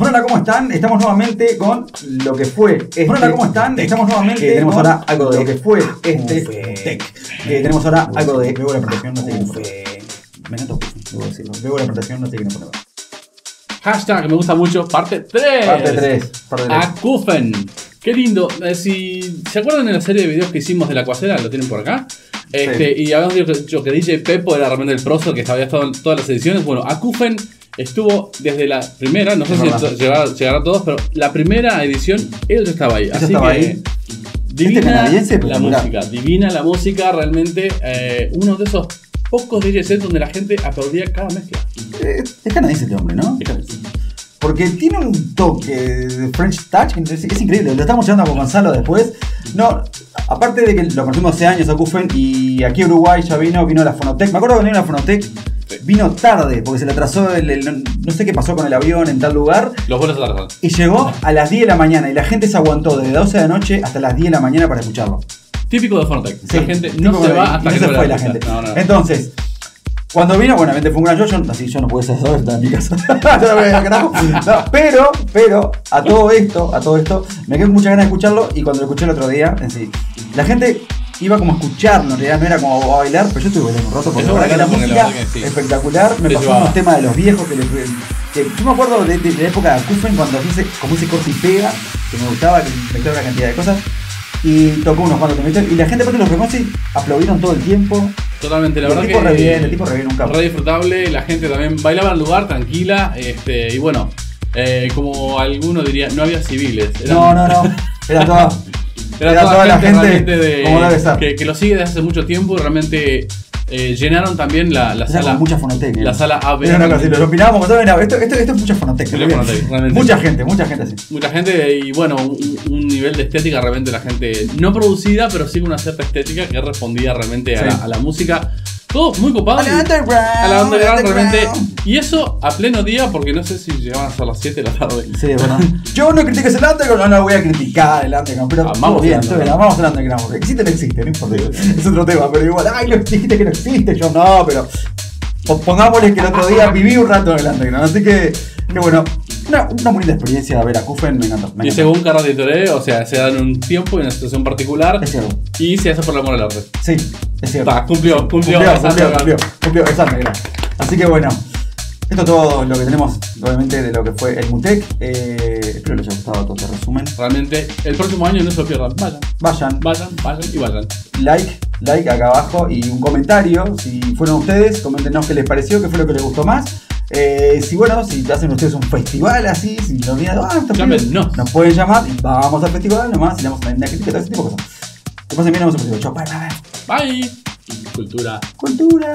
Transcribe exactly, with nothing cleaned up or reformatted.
Bueno, hola, ¿cómo están? Estamos nuevamente con lo que fue este. Bueno, hola, ¿cómo están? Tech. Estamos nuevamente eh, tenemos con ahora algo de lo que fue este Tech. Eh, tenemos ahora Ufé. algo de veo la protección, no sé qué me noto, debo decirlo. Veo la protección, no sé qué me pongo. Hashtag me gusta mucho, parte tres. Parte tres. Parte tres. Akufen. Qué lindo. Eh, si se acuerdan de la serie de videos que hicimos de la cuacera, lo tienen por acá. Este, sí. Y habíamos dicho que D J Pepo era realmente el Proso, que había estado en todas las ediciones. Bueno, Akufen estuvo desde la primera, no sé no, si no. Llegará, llegará a todos, pero la primera edición, él estaba ahí. Eso así estaba que ahí. Divina este la música, divina la música, realmente eh, uno de esos pocos D Js donde la gente aplaudía cada mezcla. Eh, es canadiense este hombre, ¿no? Es canadiense. Porque tiene un toque de French Touch, es, es increíble, lo estamos llevando con Gonzalo después. No, aparte de que lo conocimos hace años a Akufen, y aquí a Uruguay ya vino, vino la Phonotheque. Me acuerdo cuando vino la Phonotheque, vino tarde, porque se le atrasó, el, el, no sé qué pasó con el avión en tal lugar. Los vuelos se atrasaron. Y llegó a las diez de la mañana, y la gente se aguantó desde las doce de la noche hasta las diez de la mañana para escucharlo. Típico de Phonotheque, sí, la gente no se va hasta que no se fue la gente. No, no. Entonces, cuando vino, bueno, obviamente fue un gran yo, yo, así yo no pude ser eso, estaba en mi casa. Yo no me no, pero, pero, a todo esto, a todo esto, me quedé con muchas ganas de escucharlo, y cuando lo escuché el otro día, en sí, la gente iba como a escucharlo, en realidad no era como a bailar, pero yo estuve bailando un rato, porque ahora que la música la sí. espectacular, me pasó unos temas de los viejos que, le, que yo me acuerdo de, de, de la época de Akufen, cuando hice como ese corte y pega, que me gustaba, que me quedaba una cantidad de cosas, y tocó unos cuantos temas, y la gente aparte los reconoce, aplaudieron todo el tiempo. Totalmente, la el verdad tipo que re bien, el tipo re bien, un capo. Re disfrutable, la gente también bailaba al lugar tranquila, este, y bueno, eh, como alguno diría, no había civiles. Eran... No, no, no, era toda, era era toda, toda gente, la gente de, como debe estar. Que, que lo sigue desde hace mucho tiempo y realmente eh, llenaron también la, la sala. Mucha Phonotheque. La sala A B. No, no, no, si lo opinábamos, no, no, esto, esto, esto es mucha Phonotheque. Mucha gente, mucha gente así. Mucha gente y bueno, un, un nivel de estética realmente la gente, no producida, pero sí una cierta estética que respondía realmente sí. a, la, a la música. Todo muy copado. A la underground. A la underground realmente. Y eso a pleno día, porque no sé si llegaban a ser las siete de la tarde. Sí, bueno. Yo no critico el underground, no lo voy a criticar el underground, pero amamos bien, bien, amamos el underground. Porque existe, no existe, no importa. Es otro tema, pero igual, ay, lo dijiste que no existe. Yo no, pero pongámosle que el otro día viví un rato en el underground. Así que, que bueno. Una, una bonita experiencia de ver a Akufen, me encantó. Me encantó. Y según cada editoré, o sea, se dan un tiempo y una situación particular. Es cierto. Y se hace por el amor al arte. Sí, es cierto. Pa, cumplió, cumplió, cumplió, cumplió, cumplió, cumplió, cumplió. Así que bueno, esto es todo lo que tenemos, obviamente, de lo que fue el Mutec. Eh, espero que les haya gustado todo este resumen. Realmente, el próximo año no se lo pierdan. Vayan. Vayan. Vayan, vayan y vayan. Like, like acá abajo y un comentario. Si fueron ustedes, coméntenos qué les pareció, qué fue lo que les gustó más. Eh, si bueno, si hacen ustedes un festival así, si nos vienen a ah, no. nos pueden llamar y vamos al festival nomás y le damos una crítica, todo ese tipo de cosas. Después enviamos un festival. Chau, bye, bye. Bye. Cultura. Cultura.